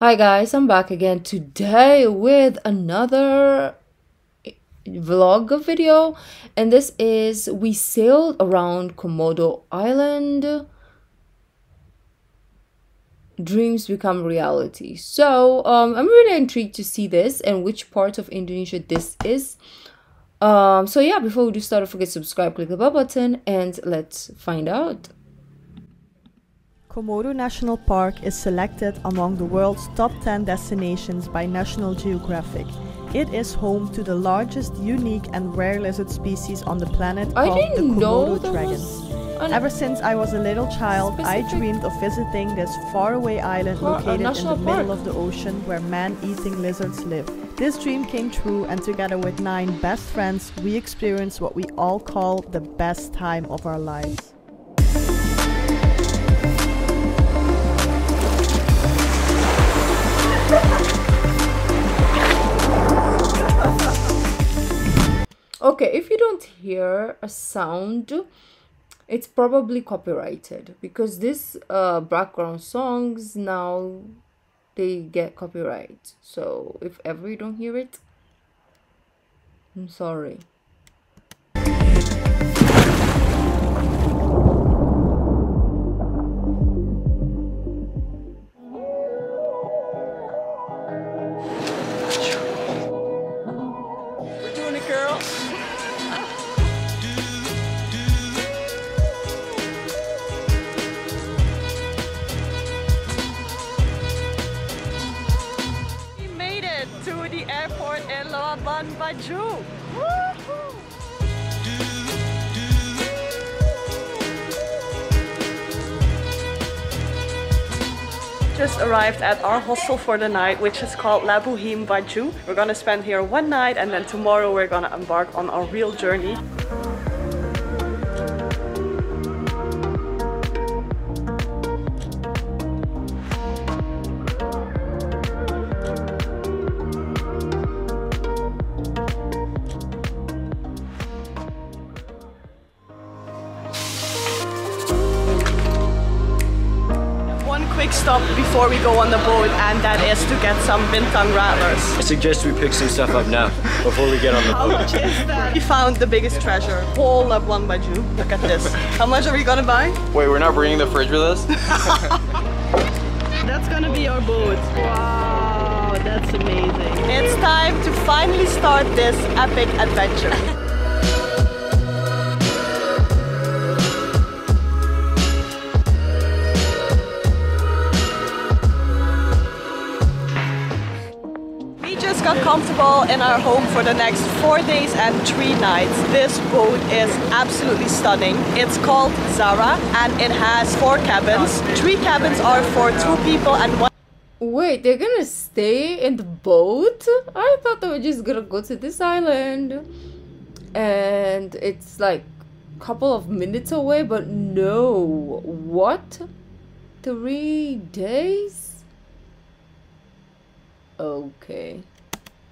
Hi guys, I'm back again today with another vlog video, and this is we sailed around Komodo Island, dreams become reality. So I'm really intrigued to see this and which part of Indonesia this is. So yeah, before we do start, don't forget to subscribe, click the bell button, and let's find out. Komodo National Park is selected among the world's top 10 destinations by National Geographic. It is home to the largest, unique and rare lizard species on the planet called the Komodo dragon. Ever since I was a little child, I dreamed of visiting this faraway island located in the middle of the ocean where man-eating lizards live. This dream came true, and together with 9 best friends, we experienced what we all call the best time of our lives. Okay, if you don't hear a sound, it's probably copyrighted, because this background songs now they get copyright. So if ever you don't hear it, I'm sorry. Labuan Bajo. Just arrived at our hostel for the night, which is called Labuan Bajo. We're gonna spend here one night, and then tomorrow we're gonna embark on our real journey. Stop before we go on the boat, and that is to get some Bintang Rattlers. I suggest we pick some stuff up now before we get on the boat. How much is that? We found the biggest treasure, whole Labuan Bajo. Look at this. How much are we gonna buy? Wait, we're not bringing the fridge with us? That's gonna be our boat. Wow, that's amazing. It's time to finally start this epic adventure. Comfortable in our home for the next 4 days and 3 nights. This boat is absolutely stunning. It's called Zara, and it has 4 cabins. 3 cabins are for 2 people and 1. Wait, they're gonna stay in the boat? I thought they were just gonna go to this island and it's like a couple of minutes away, but no. What? 3 days? Okay.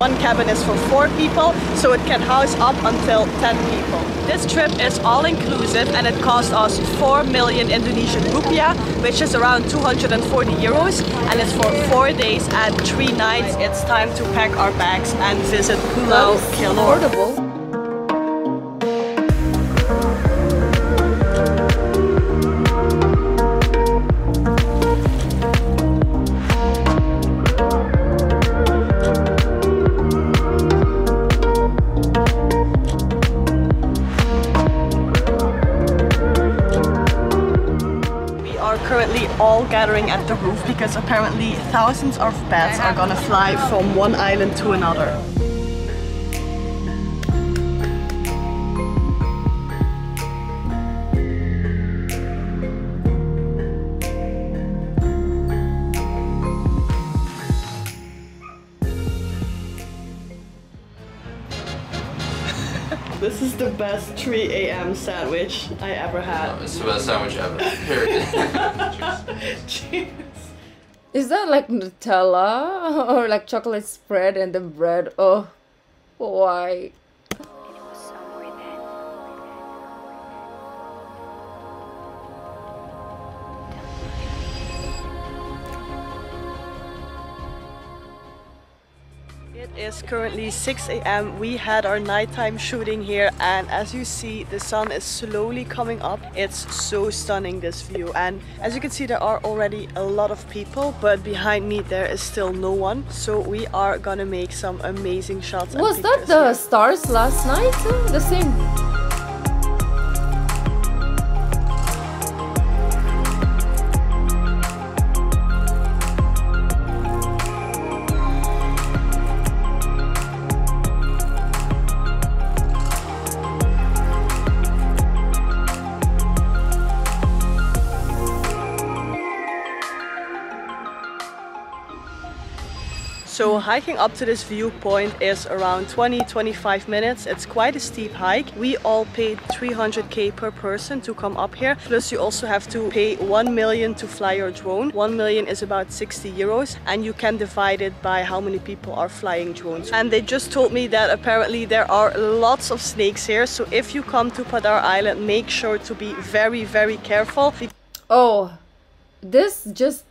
1 cabin is for 4 people, so it can house up until 10 people. This trip is all-inclusive, and it cost us 4 million Indonesian rupiah, which is around 240 euros, and it's for 4 days and 3 nights. It's time to pack our bags and visit Kulao Keanu. All gathering at the roof because apparently thousands of bats are gonna fly from one island to another. This is the best 3 a.m. sandwich I ever had. No, it's the best sandwich ever. Period. Cheers. Is that like Nutella or like chocolate spread and the bread? Oh, why? It is currently 6 AM. We had our nighttime shooting here, and as you see, the sun is slowly coming up. It's so stunning, this view, and as you can see, there are already a lot of people, but behind me there is still no one, so we are gonna make some amazing shots. Was that the stars last night? The same? So hiking up to this viewpoint is around 20-25 minutes. It's quite a steep hike. We all paid 300k per person to come up here. Plus you also have to pay 1 million to fly your drone. 1 million is about 60 euros, and you can divide it by how many people are flying drones. And they just told me that apparently there are lots of snakes here. So if you come to Padar Island, make sure to be very, very careful. Oh, this just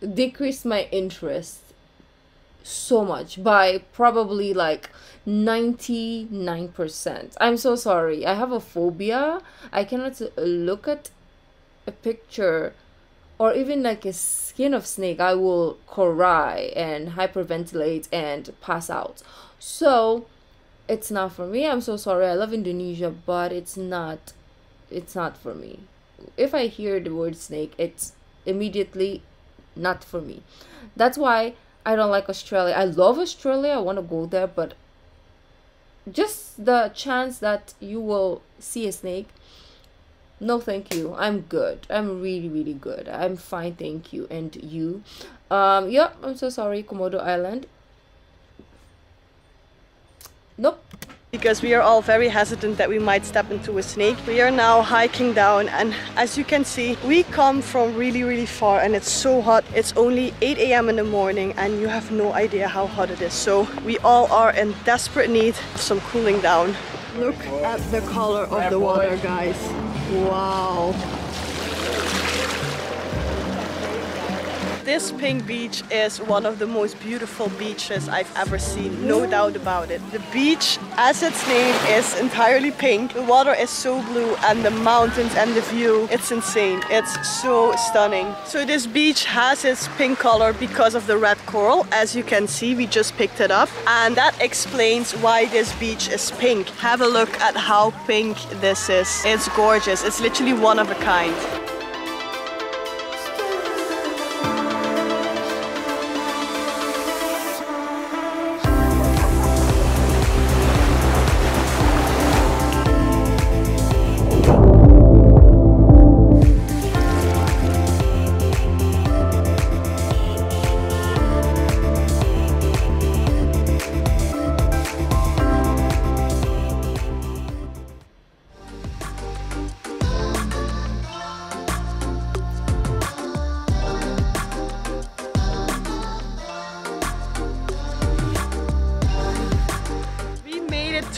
decreased my interest so much by probably like 99%. I'm so sorry, I have a phobia. I cannot look at a picture or even like a skin of snake. I will cry and hyperventilate and pass out. So it's not for me. I'm so sorry. I love Indonesia, but it's not for me. If I hear the word snake, it's immediately not for me. That's why I don't like Australia. I love Australia. I want to go there, but just the chance that you will see a snake, no thank you. I'm good. I'm really, really good. I'm fine, thank you. And you? Yep, I'm so sorry, Komodo Island. Nope. Because we are all very hesitant that we might step into a snake. We are now hiking down, and as you can see, we come from really, really far, and it's so hot. It's only 8 AM in the morning, and you have no idea how hot it is. So we all are in desperate need of some cooling down. Look at the color of the water, guys. Wow. This pink beach is one of the most beautiful beaches I've ever seen, no doubt about it. The beach, as its name, is entirely pink. The water is so blue, and the mountains and the view, it's insane. It's so stunning. So this beach has its pink color because of the red coral. As you can see, we just picked it up, and that explains why this beach is pink. Have a look at how pink this is. It's gorgeous. It's literally one of a kind.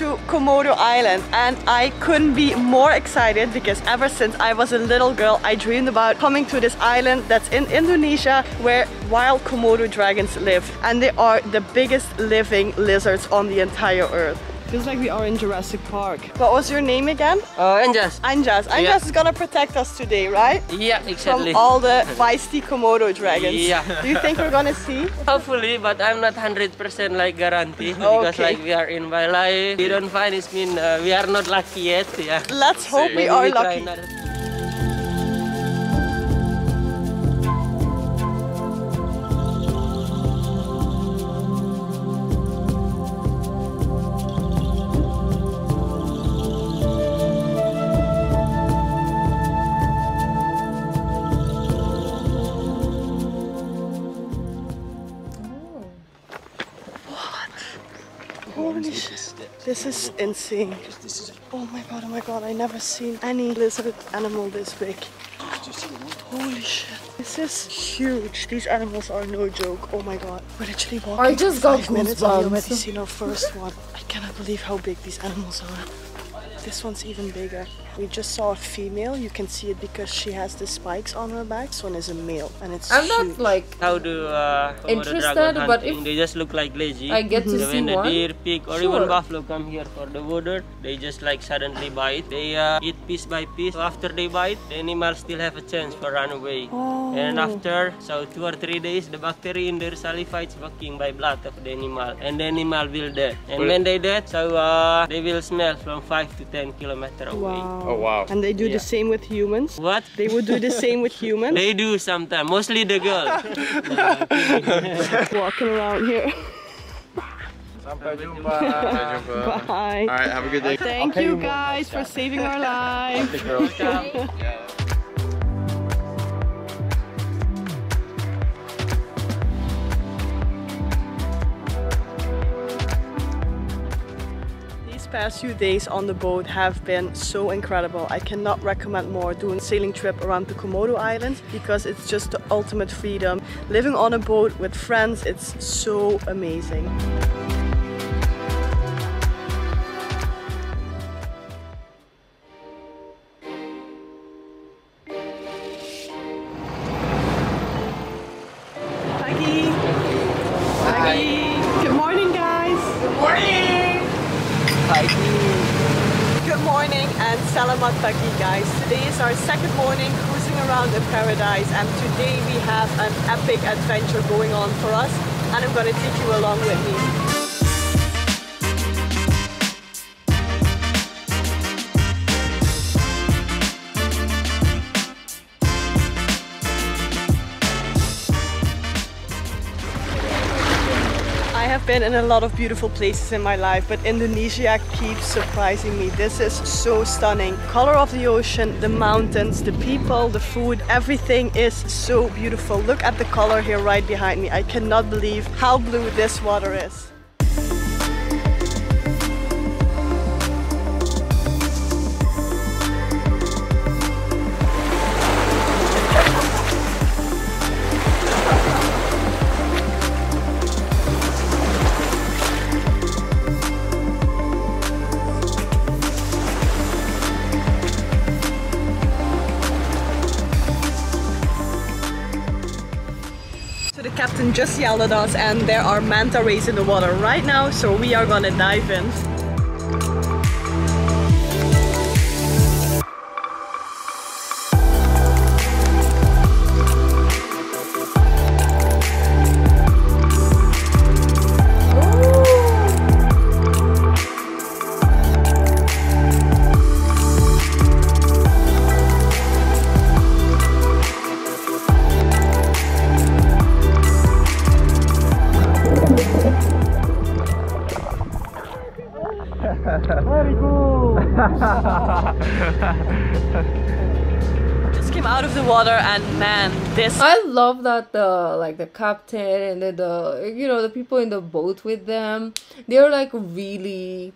To Komodo Island, and I couldn't be more excited because ever since I was a little girl, I dreamed about coming to this island that's in Indonesia where wild Komodo dragons live, and they are the biggest living lizards on the entire earth. Feels like we are in Jurassic Park. What was your name again? Anjas. Anjas. Anjas, yeah. Is gonna protect us today, right? Yeah, exactly. From all the feisty Komodo dragons. Yeah. Do you think we're gonna see? Hopefully, but I'm not 100% like guarantee, because okay, like we are in wildlife. We don't find it mean we are not lucky yet. Yeah. Let's hope we are lucky. This is insane. Oh my god, I never seen any lizard animal this big. Holy shit. This is huge. These animals are no joke. Oh my god. We're literally walking. I just got 5 minutes. I've already seen our first one. I cannot believe how big these animals are. This one's even bigger. We just saw a female. You can see it because she has the spikes on her back. This one is a male, and it's I'm not like how do interested, but if they just look like lazy, I get to see one. Deer, pig, or even buffalo come here for the water, they just like suddenly bite. They eat piece by piece. So after they bite, the animals still have a chance for run away. Oh. And after 2 or 3 days, the bacteria in their saliva is working by blood of the animal, and the animal will dead. And when they dead, so they will smell from 5 to 10 kilometers away. Wow. Oh wow! And they do the same with humans. What? They would do the same with humans. They do sometimes, mostly the girls. Walking around here. Sampai jumpa. Bye. All right, have a good day. Thank you guys for saving our lives. Past few days on the boat have been so incredible. I cannot recommend more doing a sailing trip around the Komodo Islands, because it's just the ultimate freedom. Living on a boat with friends, it's so amazing. Paradise, and today we have an epic adventure going on for us, and I'm gonna take you along with me. I have been in a lot of beautiful places in my life, but Indonesia keeps surprising me. This is so stunning. Color of the ocean, the mountains, the people, the food, everything is so beautiful. Look at the color here right behind me. I cannot believe how blue this water is. Captain just yelled at us, and there are manta rays in the water right now, so we are gonna dive in. Very cool! Just came out of the water, and man, this... I love that the captain and the people in the boat with them, they're like really...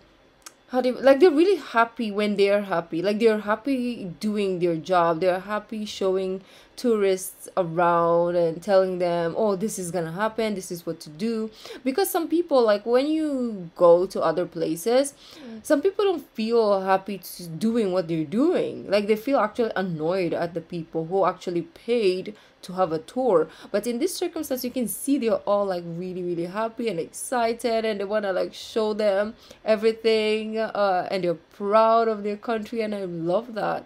they're really happy when they're happy. Like, they're happy doing their job. They're happy showing tourists around and telling them, oh, this is gonna happen, this is what to do. Because some people, like, when you go to other places, some people don't feel happy doing what they're doing. Like, they feel actually annoyed at the people who actually paid to have a tour. But in this circumstance, you can see they're all like really, really happy and excited, and they want to like show them everything, and they're proud of their country, and I love that.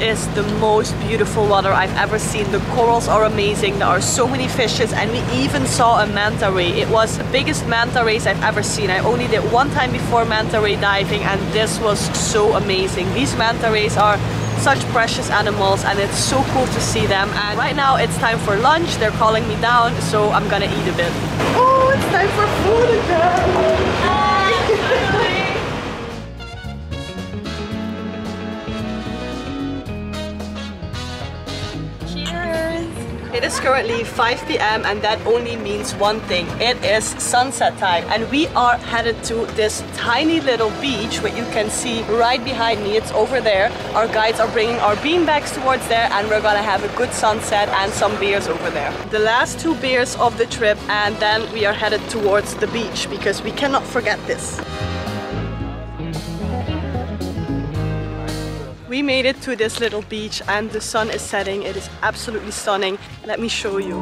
This is the most beautiful water I've ever seen. The corals are amazing. There are so many fishes, and we even saw a manta ray. It was the biggest manta rays I've ever seen. I only did one time before manta ray diving, and this was so amazing. These manta rays are such precious animals, and it's so cool to see them. And right now it's time for lunch. They're calling me down, so I'm gonna eat a bit. Oh, it's time for food again! It is currently 5 p.m. and that only means one thing. It is sunset time, and we are headed to this tiny little beach that you can see right behind me. It's over there. Our guides are bringing our beanbags towards there, and we're gonna have a good sunset and some beers over there. The last 2 beers of the trip, and then we are headed towards the beach because we cannot forget this. We made it to this little beach and the sun is setting. It is absolutely stunning. Let me show you.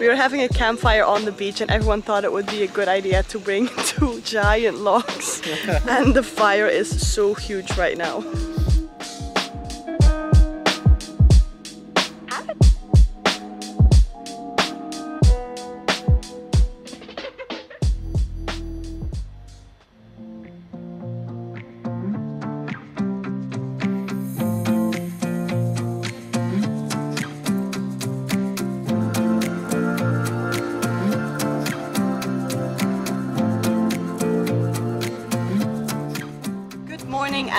We were having a campfire on the beach and everyone thought it would be a good idea to bring two giant logs. And the fire is so huge right now.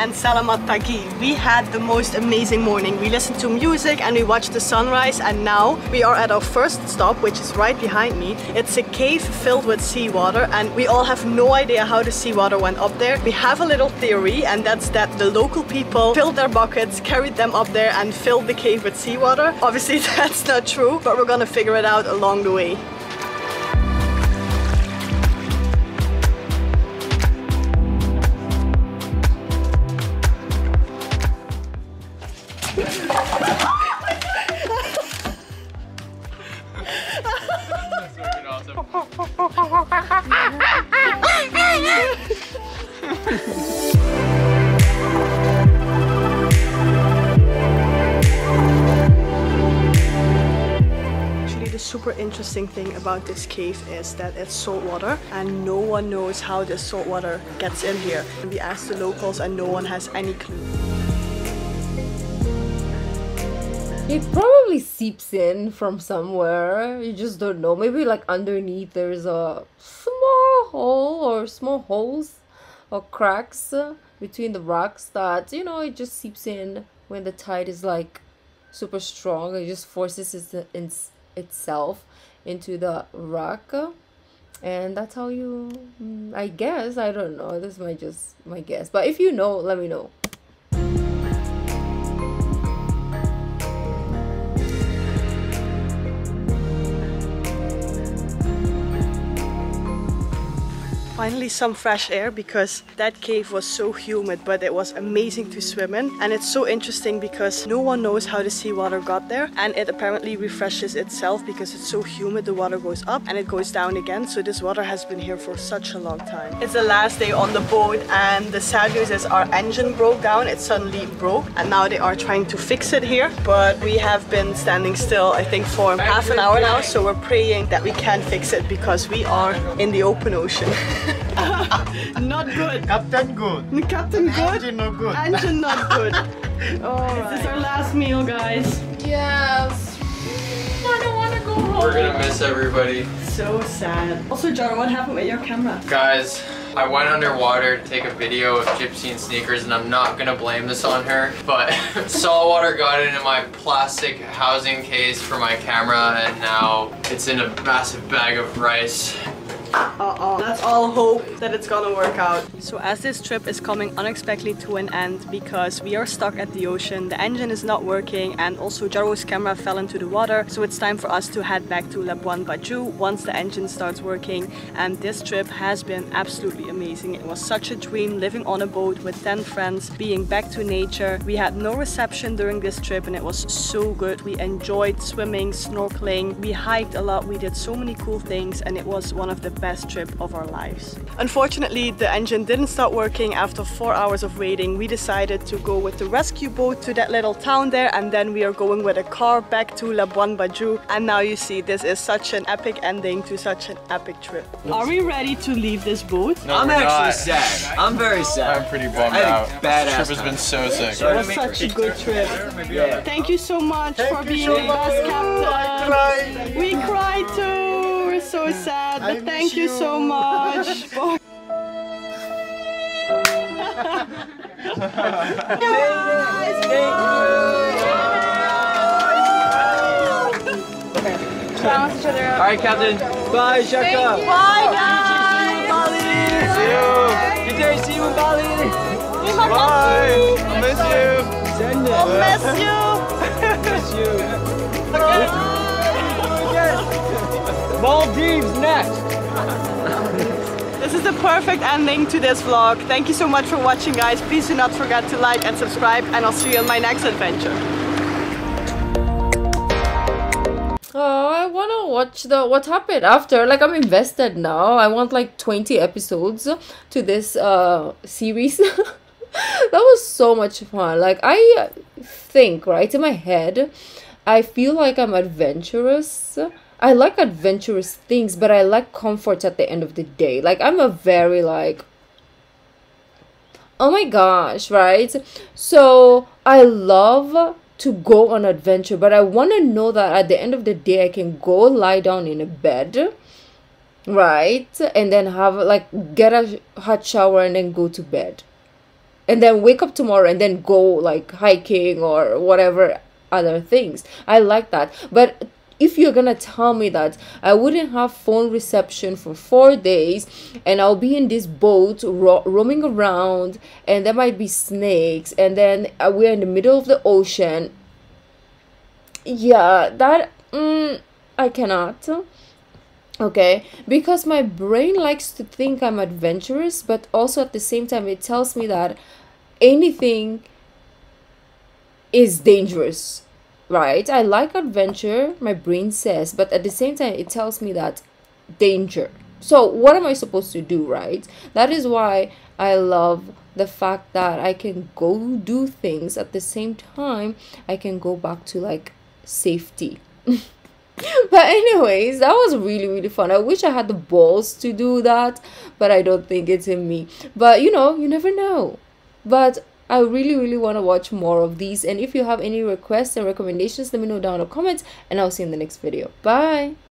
And Salamat Pagi. We had the most amazing morning. We listened to music and we watched the sunrise, and now we are at our first stop, which is right behind me. It's a cave filled with seawater and we all have no idea how the seawater went up there. We have a little theory, and that's that the local people filled their buckets, carried them up there and filled the cave with seawater. Obviously that's not true, but we're gonna figure it out along the way. Super interesting thing about this cave is that it's salt water and no one knows how this salt water gets in here. We asked the locals and no one has any clue. It probably seeps in from somewhere, you just don't know. Maybe like underneath there's a small hole or small holes or cracks between the rocks that, you know, it just seeps in when the tide is like super strong. It just forces itself into the rock, and that's how you, I guess, I don't know, this might just my guess, but if you know, let me know. Finally some fresh air, because that cave was so humid, but it was amazing to swim in. And it's so interesting because no one knows how the seawater got there, and it apparently refreshes itself because it's so humid. The water goes up and it goes down again, so this water has been here for such a long time. It's the last day on the boat and the sad news is our engine broke down. It suddenly broke and now they are trying to fix it here, but we have been standing still I think for half an hour now, so we're praying that we can fix it because we are in the open ocean. Not good. Captain good. Captain good. Engine not good. Engine not good. Alright. This is our last meal, guys. Yes. I don't want to go home. We're gonna miss everybody. So sad. Also, Zara, what happened with your camera? Guys, I went underwater to take a video of Gypsy in Sneakers, and I'm not gonna blame this on her, but saltwater got into my plastic housing case for my camera, and now it's in a massive bag of rice. Let's all hope that it's gonna work out. So as this trip is coming unexpectedly to an end because we are stuck at the ocean, the engine is not working, and also Jaro's camera fell into the water, so it's time for us to head back to Labuan Bajo once the engine starts working. And this trip has been absolutely amazing. It was such a dream, living on a boat with 10 friends, being back to nature. We had no reception during this trip and it was so good. We enjoyed swimming, snorkeling, we hiked a lot, we did so many cool things, and it was one of the best trip of our lives. Unfortunately, the engine didn't start working. After 4 hours of waiting, we decided to go with the rescue boat to that little town there, and then we are going with a car back to Labuan Bajo. And now you see, this is such an epic ending to such an epic trip. Are we ready to leave this boat? No, I'm actually not sad. I'm very sad. I'm pretty bummed out. This trip has been so sick. It was such a good trip. Yeah. Thank you so much for being the best captain. We cried too. So sad, but thank you so much. Yes! balance each other out. All right, Captain. Bye, Shaka. Bye, guys. See you. Good day. See you in Bali. Bye. I'll miss you. Send it. I'll miss you. Miss you. Again. Maldives next. This is the perfect ending to this vlog. Thank you so much for watching, guys. Please do not forget to like and subscribe, and I'll see you on my next adventure. Oh, I wanna watch the what happened after. Like, I'm invested now. I want like 20 episodes to this series. That was so much fun. Like, I think, right, in my head, I feel like I'm adventurous. I like adventurous things, but I like comfort at the end of the day. Like, I'm a very, like, oh my gosh, right? So I love to go on adventure, but I want to know that at the end of the day, I can go lie down in a bed, right? And then have, like, get a hot shower and then go to bed. And then wake up tomorrow and then go, like, hiking or whatever other things. I like that. But if you're gonna tell me that I wouldn't have phone reception for 4 days and I'll be in this boat roaming around and there might be snakes and then we're in the middle of the ocean, yeah, that I cannot. Okay, because my brain likes to think I'm adventurous, but also at the same time it tells me that anything is dangerous. Right, I like adventure, my brain says, but at the same time, it tells me that danger. So what am I supposed to do, right? That is why I love the fact that I can go do things. At the same time, I can go back to, like, safety. But anyways, that was really, really fun. I wish I had the balls to do that, but I don't think it's in me. But, you know, you never know. But I really, really want to watch more of these. And if you have any requests and recommendations, let me know down in the comments. And I'll see you in the next video. Bye!